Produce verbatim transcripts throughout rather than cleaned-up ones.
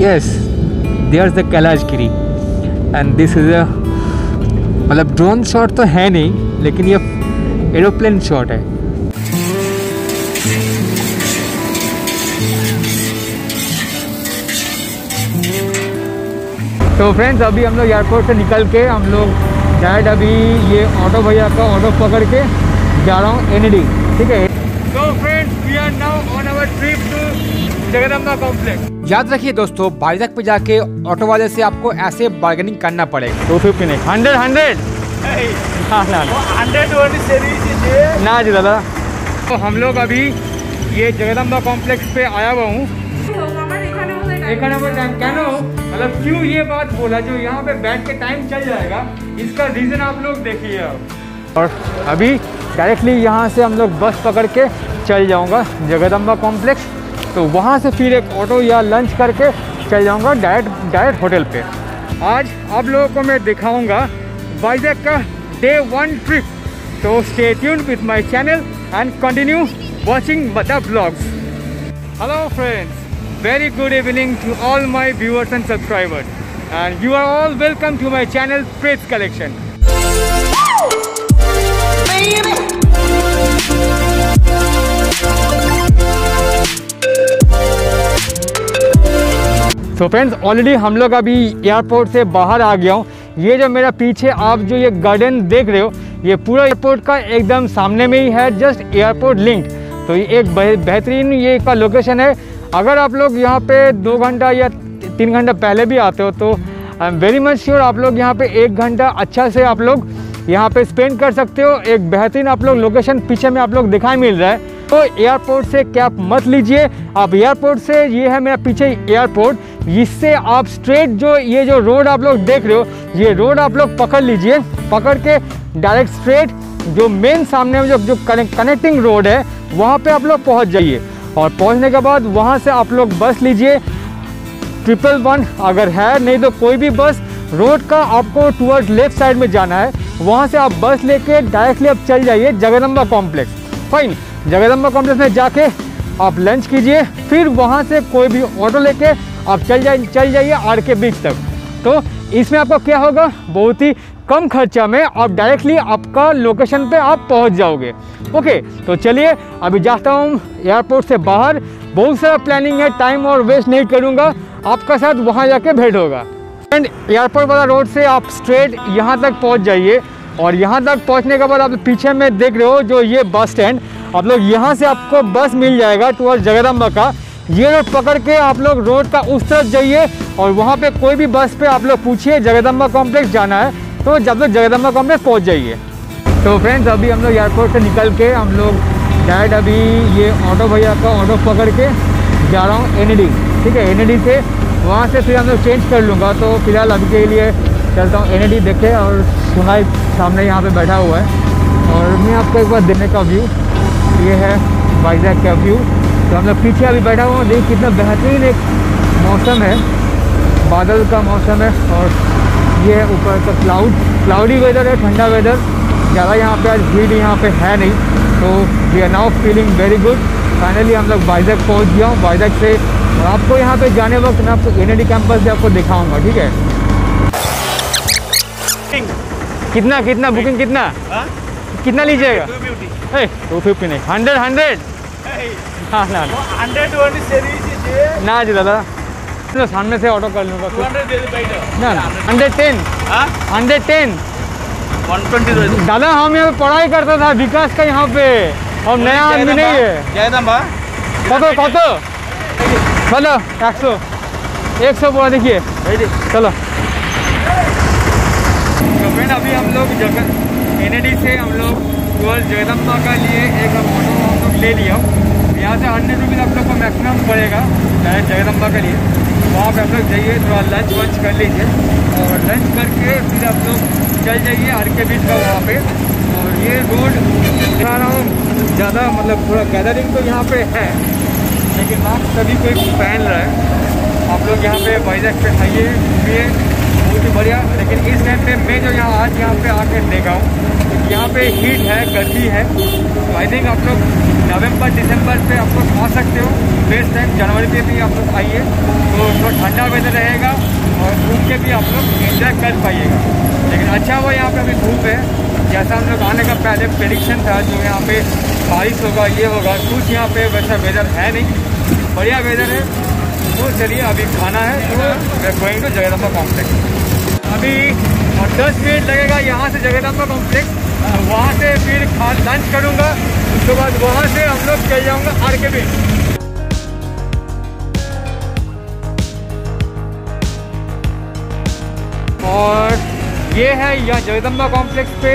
yes, there's the Kailash Giri and this is a मतलब drone shot तो है नहीं लेकिन ये एरोप्लेन शॉट है। तो फ्रेंड्स अभी हम लोग एयरपोर्ट से निकल के हम लोग डायरेक्ट अभी ये ऑटो भैया का ऑटो पकड़ के जा रहा हूँ एनडी, ठीक है। तो friends we are now on our trip to Jagdamba complex. याद रखिए दोस्तों, बाइजक पे जाके ऑटो वाले से आपको ऐसे बार्गेनिंग करना पड़ेगा। टू फिफ्टी नहीं, हंड्रेड हंड्रेड हंड्रेड ना जी दादा। तो हम लोग अभी ये जगदम्बा कॉम्प्लेक्स पे आया हुआ हूँ। मतलब क्यों ये बात बोला जो यहाँ पे बैठ के टाइम चल जाएगा, इसका रीज़न आप लोग देखिए आप। और अभी डायरेक्टली यहाँ से हम लोग बस पकड़ के चल जाऊँगा जगदम्बा कॉम्प्लेक्स, तो वहाँ से फिर एक ऑटो या लंच करके चल जाऊँगा डायरेक्ट डायरेक्ट होटल पे। आज आप लोगों को मैं दिखाऊँगा वाइजैक का डे वन ट्रिप, तो stay tune with my channel and continue watching the blogs. Hello friends, very good evening to all my viewers and subscribers and you are all welcome to my channel prints collection. तो friends already हम लोग अभी airport से बाहर आ गया हूँ। ये जो मेरा पीछे आप जो ये गार्डन देख रहे हो ये पूरा एयरपोर्ट का एकदम सामने में ही है, जस्ट एयरपोर्ट लिंक। तो ये एक बेहतरीन ये का लोकेशन है। अगर आप लोग यहाँ पे दो घंटा या तीन घंटा पहले भी आते हो तो I am very much sure आप लोग यहाँ पे एक घंटा अच्छा से आप लोग यहाँ पे स्पेंड कर सकते हो। एक बेहतरीन आप लोग लोकेशन पीछे में आप लोग दिखाई मिल रहा है। तो एयरपोर्ट से कैब मत लीजिए आप। एयरपोर्ट से ये है मेरा पीछे एयरपोर्ट, इससे आप स्ट्रेट जो ये जो रोड आप लोग देख रहे हो ये रोड आप लोग पकड़ लीजिए। पकड़ के डायरेक्ट स्ट्रेट जो मेन सामने में जो जो कनेक्टिंग रोड है वहाँ पे आप लोग पहुँच जाइए। और पहुँचने के बाद वहाँ से आप लोग बस लीजिए ट्रिपल वन अगर है, नहीं तो कोई भी बस। रोड का आपको टूवर्ड लेफ्ट साइड में जाना है, वहाँ से आप बस लेके डायरेक्टली आप चल जाइए Jagdamba complex. Fine, Jagdamba complex में जाके आप लंच कीजिए, फिर वहाँ से कोई भी ऑटो लेके आप चल जाइए चल जाइए आर के बीच तक। तो इसमें आपका क्या होगा, बहुत ही कम खर्चा में आप डायरेक्टली आपका लोकेशन पे आप पहुँच जाओगे। ओके, तो चलिए अभी जाता हूँ एयरपोर्ट से बाहर, बहुत सारा प्लानिंग है, टाइम और वेस्ट नहीं करूँगा, आपका साथ वहाँ जाके भेंट होगा। एंड एयरपोर्ट वाला रोड से आप स्ट्रेट यहाँ तक पहुँच जाइए। और यहाँ तक पहुँचने के बाद आप पीछे में देख रहे हो जो ये बस स्टैंड, आप लोग यहाँ से आपको बस मिल जाएगा टूवर्ड जगदम्बा का। ये रोड पकड़ के आप लोग रोड का उस तरफ जाइए और वहाँ पे कोई भी बस पे आप लोग पूछिए जगदम्बा कॉम्प्लेक्स जाना है, तो जब लोग जगदम्बा कॉम्प्लेक्स पहुँच जाइए। तो फ्रेंड्स अभी हम लोग एयरपोर्ट से निकल के हम लोग डायरेक्ट अभी ये ऑटो भैया का ऑटो पकड़ के जा रहा हूँ एनडी, ठीक है। एनडी से वहाँ से फिर हम लोग चेंज कर लूँगा। तो फिलहाल अभी के लिए चलता हूँ एनडी देखे। और सुनाई सामने यहाँ पर बैठा हुआ है और मैं आपको एक बार देने का व्यू, ये है वाइजैक का व्यू। तो हम लोग पीछे अभी बैठा हुआ हूँ, देखिए कितना बेहतरीन एक मौसम है, बादल का मौसम है और ये ऊपर का क्लाउड क्लाउडी वेदर है, ठंडा वेदर ज़्यादा यहाँ पे। आज भीड़ यहाँ पे है नहीं, तो we are now feeling very good. Finally हम लोग वाइजैक पहुँच गया हूँ। वाइजैक से आपको यहाँ पे जाने वक्त मैं आपको एन ए डी कैंपस से आपको दिखाऊँगा, ठीक है। कितना कितना बुकिंग कितना आ? कितना लीजिएगा? टू फिफ्टी नहीं, हंड्रेड हंड्रेड हाँ ना हंड्रेड ना जी दादा। तो सामने से ऑटो कर लूँगा ना, हंड्रेड टेन। हाँ हंड्रेड टेन, वन ट्वेंटी। दादा हम यहाँ पे पढ़ाई करता था विकास का यहाँ पे, हम नया आदमी नहीं है। कतो कतो चलो एक सौ एक सौ बोला, देखिए चलो। तो फ्रेंड अभी हम लोग जगह एनएडी से हम लोग टूअर जगदम्बा का लिए एक ऑटो हम लोग ले लिया। यहाँ से हंड्रेड रुपीज़ आप लोग को मैक्सिमम पड़ेगा डायरेक्ट जगदम्बा के लिए। वहाँ पे आप लोग जाइए, थोड़ा लंच वंच कर लीजिए और लंच करके फिर आप लोग चल जाइए आर के बीच का वहाँ पे। और ये रोड दिखा रहा हूँ ज़्यादा मतलब थोड़ा गैदरिंग तो यहाँ पे है, लेकिन मास्क सभी कोई पहन रहा है। आप लोग यहाँ पे वाइजैक पे खाइए पिए, बहुत ही बढ़िया। लेकिन इस टाइम पे मैं जो यहाँ आज यहाँ पर आके देखा हूँ यहाँ पे हीट है, गर्मी है। आई थिंक आप लोग नवंबर दिसंबर पे आप लोग आ सकते हो, बेस्ट टाइम। जनवरी पे भी आप लोग आइए तो थोड़ा ठंडा वेदर रहेगा और घूम के भी आप लोग एंजॉय कर पाइएगा। लेकिन अच्छा हुआ यहाँ पे अभी धूप है, जैसा हम लोग आने का पहले प्रेडिक्शन था जो यहाँ पे बारिश होगा ये होगा, कुछ यहाँ पे वैसा वेदर है नहीं, बढ़िया वेदर है। तो चलिए अभी खाना है तो गोइंग टू जगदम्बा कॉम्प्लेक्स। अभी और दस मिनट लगेगा यहाँ से जगदम्बा कॉम्प्लेक्स, वहाँ से फिर खा लंच करूँगा, उसके बाद वहाँ से हम लोग चल जाऊँगा आरके बीच। और ये है यहाँ जगदम्बा कॉम्प्लेक्स पे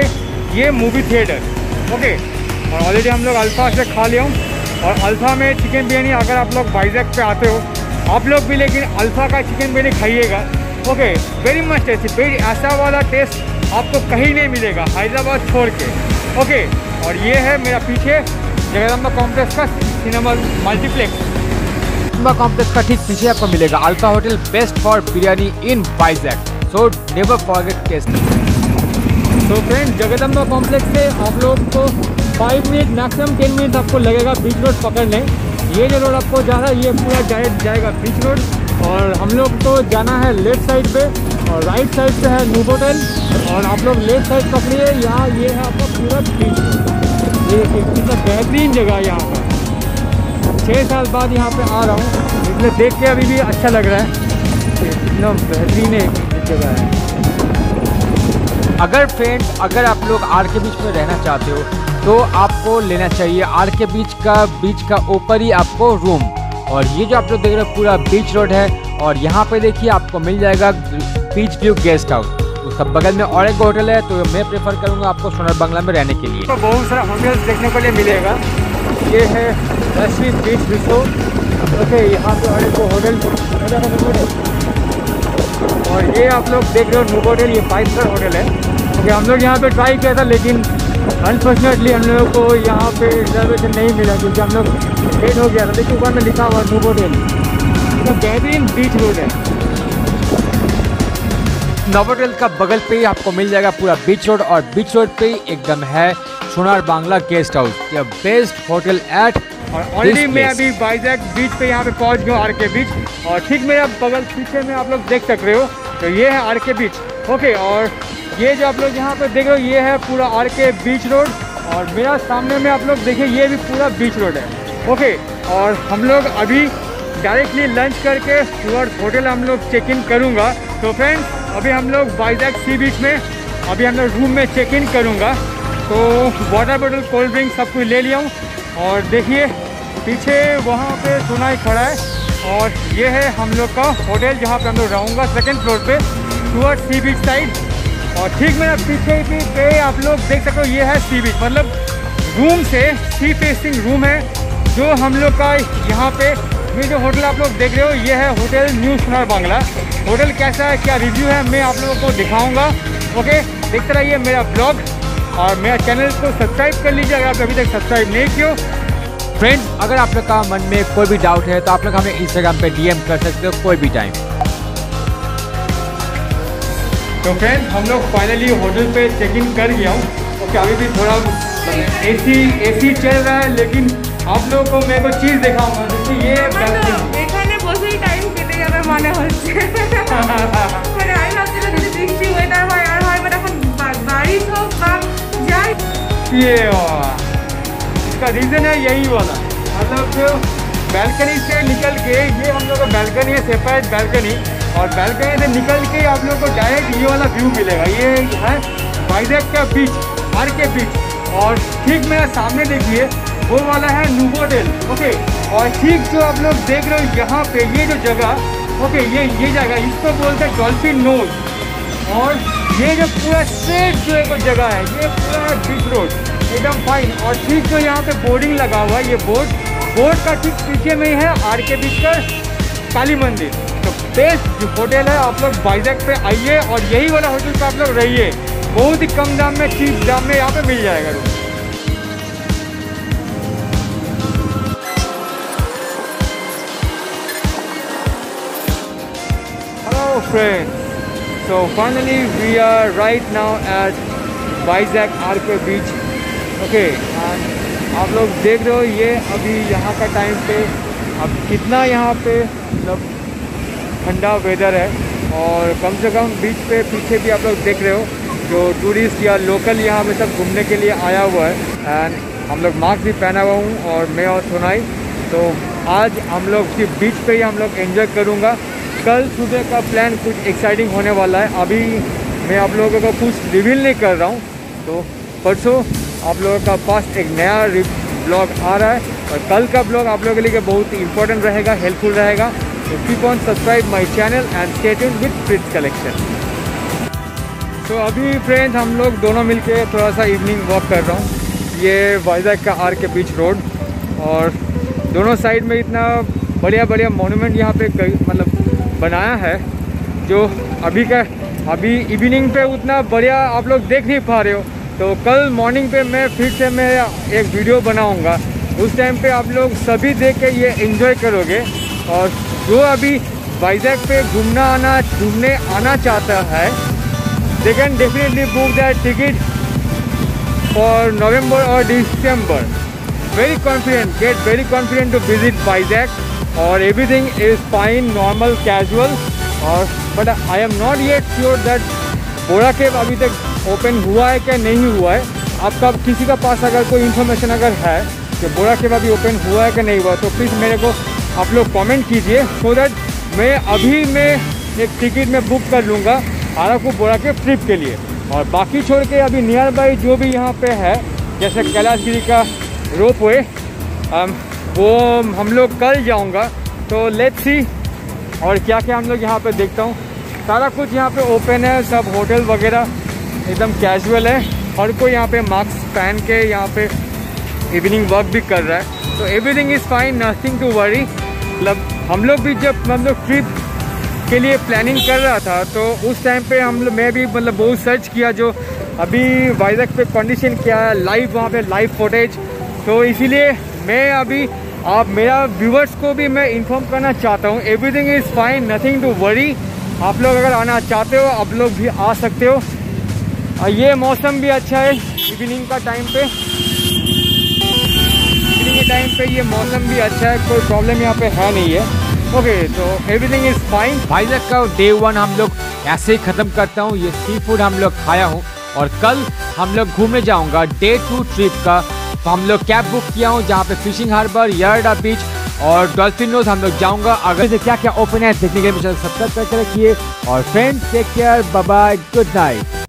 ये मूवी थिएटर, ओके। और ऑलरेडी हम लोग अल्फा से खा लिया हूँ और अल्फा में चिकन बिरयानी, अगर आप लोग वाइजैक पे आते हो आप लोग भी, लेकिन अल्फा का चिकन बिरयानी खाइएगा, okay. Very much tasty, very ऐसा वाला टेस्ट आपको कहीं नहीं मिलेगा हैदराबाद छोड़ के, ओके। और ये है मेरा पीछे जगदम्बा कॉम्प्लेक्स का सिनेमा मल्टीप्लेक्स। जगदम्बा कॉम्प्लेक्स का ठीक पीछे आपको मिलेगा alpha hotel, best for biryani in Vizag, so never forget taste. तो फ्रेंड जगदम्बा कॉम्प्लेक्स से आप लोग को five minute maximum ten minute आपको लगेगा बीच रोड पकड़ने। ये जो रोड आपको जा रहा है ये पूरा डायरेक्ट जाएगा बीच रोड, और हम लोग को तो जाना है लेफ्ट साइड पे और राइट साइड पे है नोवोटेल, और आप लोग लेफ्ट साइड पकड़िए। यहाँ ये है आपका पूरा बीच, ये कितना बेहतरीन जगह है। यहाँ पर छः साल बाद यहाँ पे आ रहा हूँ, इसलिए देख के अभी भी अच्छा लग रहा है, इतना बेहतरीन एक जगह है। अगर फ्रेंड अगर आप लोग आरके बीच में रहना चाहते हो तो आपको लेना चाहिए आरके बीच का बीच का ऊपर ही आपको रूम। और ये जो आप लोग देख रहे हो पूरा बीच रोड है, और यहाँ पे देखिए आपको मिल जाएगा बीच व्यू गेस्ट हाउस, उसका बगल में और एक होटल है। तो मैं प्रेफर करूँगा आपको सोनर बांग्ला में रहने के लिए। तो बहुत सारा होटल्स देखने के लिए मिलेगा। ये है रश्मि बीच रिसोर्ट, ओके। यहाँ पे और एक होटल, और ये आप लोग देख रहे हो नोवोटेल, ये फाइव स्टार होटल है, ओके। हम लोग यहाँ पर ट्राई किया था लेकिन अनफॉर्चुनेटली हम लोगों को यहाँ पे रिजर्वेशन नहीं मिला क्योंकि हम लोग लेट हो गया था। देखिए ऊपर में लिखा हुआ नोवोटेल, तो बेहतरीन बीच रोड है। नोवोटेल का बगल पे ही आपको मिल जाएगा पूरा बीच रोड, और बीच रोड पे ही एकदम है Sonar Bangla guest house, the best hotel at. और ऑलरेडी मैं अभी वाइजैक बीच पे यहाँ पे पहुँच गया आरके बीच, और ठीक मेरा बगल पीछे में आप लोग देख सक रहे हो तो ये है आरके बीच, ओके। और ये जो आप लोग यहाँ पर देख रहे हो ये है पूरा आरके बीच रोड, और मेरा सामने में आप लोग देखिए ये भी पूरा बीच रोड है, ओके। और हम लोग अभी डायरेक्टली लंच करके टूअर्स होटल हम लोग चेक इन करूँगा। तो फ्रेंड अभी हम लोग वाइजैक सी बीच में अभी हम लोग रूम में चेक इन करूँगा। तो वाटर बॉटल, कोल्ड ड्रिंक सब कुछ ले लिया हूँ, और देखिए पीछे वहाँ पे सोना ही खड़ा है। और ये है हम लोग का होटल जहाँ पर हम लोग रहूँगा सेकेंड फ्लोर पर टूअर्स सी बीच साइड। और ठीक मेरा पीछे भी पे आप लोग देख सकते हो ये है सी बीच, मतलब रूम से सी फेसिंग रूम है जो हम लोग का यहाँ पे। ये जो होटल आप लोग देख रहे हो ये है hotel new Sonar Bangla. Hotel कैसा है, क्या रिव्यू है, मैं आप लोगों को दिखाऊंगा, ओके। देखते रहिए मेरा ब्लॉग और मेरा चैनल को सब्सक्राइब कर लीजिए अगर आप अभी तक सब्सक्राइब नहीं किया। फ्रेंड अगर आप लोग का मन में कोई भी डाउट है तो आप लोग हमें इंस्टाग्राम पर डी एम कर सकते हो कोई भी टाइम। तो फ्रेंड हम लोग फाइनली होटल पे चेक इन कर गया हूँ, ओके। अभी भी थोड़ा एसी एसी चल रहा है लेकिन आप लोगों को मेरे को चीज़ दिखाऊंगा जैसे ये इसका रीज़न है यही वाला, मतलब जो बैल्कनी से निकल के ये हम लोग का बैल्कनी है, सेपरेट बैल्कनी, और बैल्कनी से निकल के आप लोगों को डायरेक्ट ये वाला व्यू मिलेगा। ये है वाइजैक का बीच, आरके बीच। और ठीक मेरा सामने देखिए वो वाला है नोवोटेल, ओके। और ठीक जो आप लोग देख रहे हो यहाँ पे ये जो जगह, ओके, ये ये जगह इसको बोलते हैं डॉल्फिन नोज। और ये जो पूरा स्ट्रेट जो एक जगह है ये पूरा है बीच रोड, एकदम फाइन। और ठीक जो यहाँ पर बोर्डिंग लगा हुआ है ये बोर्ड, बोर्ड का ठीक पीछे में ही है आरके बीच का काली मंदिर। तो बेस्ट जो होटल है आप लोग वाइजैक पे आइए और यही वाला होटल पे आप लोग रहिए, बहुत ही कम दाम में चीप दाम में यहाँ पे मिल जाएगा room. Hello friends, so finally we are right now at Vizag RK beach. Okay, आप लोग देख रहे हो ये अभी यहाँ का टाइम पे अब कितना यहाँ पे मतलब ठंडा वेदर है, और कम से कम बीच पे पीछे भी आप लोग देख रहे हो जो टूरिस्ट या लोकल यहाँ पे सब घूमने के लिए आया हुआ है। एंड हम लोग मास्क भी पहना हुआ हूँ और मैं और सोनाई, तो आज हम लोग की बीच पे ही हम लोग एंजॉय करूँगा। कल सुबह का प्लान कुछ एक्साइटिंग होने वाला है, अभी मैं आप लोगों को कुछ रिवील नहीं कर रहा हूँ। तो परसों आप लोगों का पास एक नया ब्लॉग आ रहा है, और कल का ब्लॉग आप लोगों के लिए बहुत इंपॉर्टेंट रहेगा, हेल्पफुल रहेगा। तो keep on subscribe my channel and stay tuned with Prits collection. तो अभी फ्रेंड्स हम लोग दोनों मिलके थोड़ा सा इवनिंग वॉक कर रहा हूँ। ये वाइजैग का आर के बीच रोड, और दोनों साइड में इतना बढ़िया बढ़िया मोन्यूमेंट यहाँ पे कई मतलब बनाया है जो अभी का अभी इवनिंग पे उतना बढ़िया आप लोग देख नहीं पा रहे हो। तो कल मॉर्निंग पे मैं फिर से मैं एक वीडियो बनाऊंगा, उस टाइम पे आप लोग सभी देख के ये एंजॉय करोगे। और जो अभी वाइजैग पे घूमना आना घूमने आना चाहता है, they can definitely book that ticket for November और December. Very confident, get very confident to visit Vizag, और everything is fine, normal, casual. और but I am not yet sure that Borra cave अभी तक ओपन हुआ है कि नहीं हुआ है। आपका किसी का पास अगर कोई इन्फॉर्मेशन अगर है कि बोरा कैब अभी ओपन हुआ है कि नहीं हुआ, तो प्लीज़ मेरे को आप लोग कमेंट कीजिए, सो दैट मैं अभी मैं एक टिकट में बुक कर लूँगा आपको बोरा कैब ट्रिप के लिए। और बाकी छोड़ के अभी नियर बाई जो भी यहाँ पे है, जैसे कैलाश गिरी का रोप वे, वो हम लोग कल जाऊंगा। तो लेट्स सी और क्या क्या हम लोग यहाँ पे देखता हूँ। सारा कुछ यहाँ पे ओपन है, सब होटल वगैरह एकदम कैजुअल है, हर कोई यहाँ पे मास्क पहन के यहाँ पे इवनिंग वॉक भी कर रहा है। तो everything is fine, nothing to worry. मतलब हम लोग भी जब मतलब ट्रिप के लिए प्लानिंग कर रहा था, तो उस टाइम पे हम लोग मैं भी मतलब बहुत सर्च किया जो अभी वाइजैग पे कंडीशन क्या है, लाइव वहाँ पर लाइव फुटेज। तो इसीलिए मैं अभी आप मेरा व्यूवर्स को भी मैं इन्फॉर्म करना चाहता हूँ, everything is fine, nothing to worry. आप लोग अगर आना चाहते हो आप लोग भी आ सकते हो, और ये मौसम भी अच्छा है इवनिंग का टाइम पे। इवनिंग के टाइम पे ये मौसम भी अच्छा है, कोई प्रॉब्लम यहाँ पे है नहीं है। ओके, तो एवरीथिंग इज़ फाइन। वाइजैग का डे वन हम लोग ऐसे ही ख़त्म करता हूँ। ये सी फूड हम लोग खाया हूँ, और कल हम लोग घूमने जाऊँगा डे टू ट्रिप का। तो हम लोग कैब बुक किया हूँ जहाँ पे फिशिंग हार्बर, यरडा बीच और डॉल्फिन नोज हम लोग जाऊँगा। अगर से क्या क्या ओपन है देखने के लिए मुझे सब्सक्राइब करके रखिए। और friends, take care, bye bye, good night.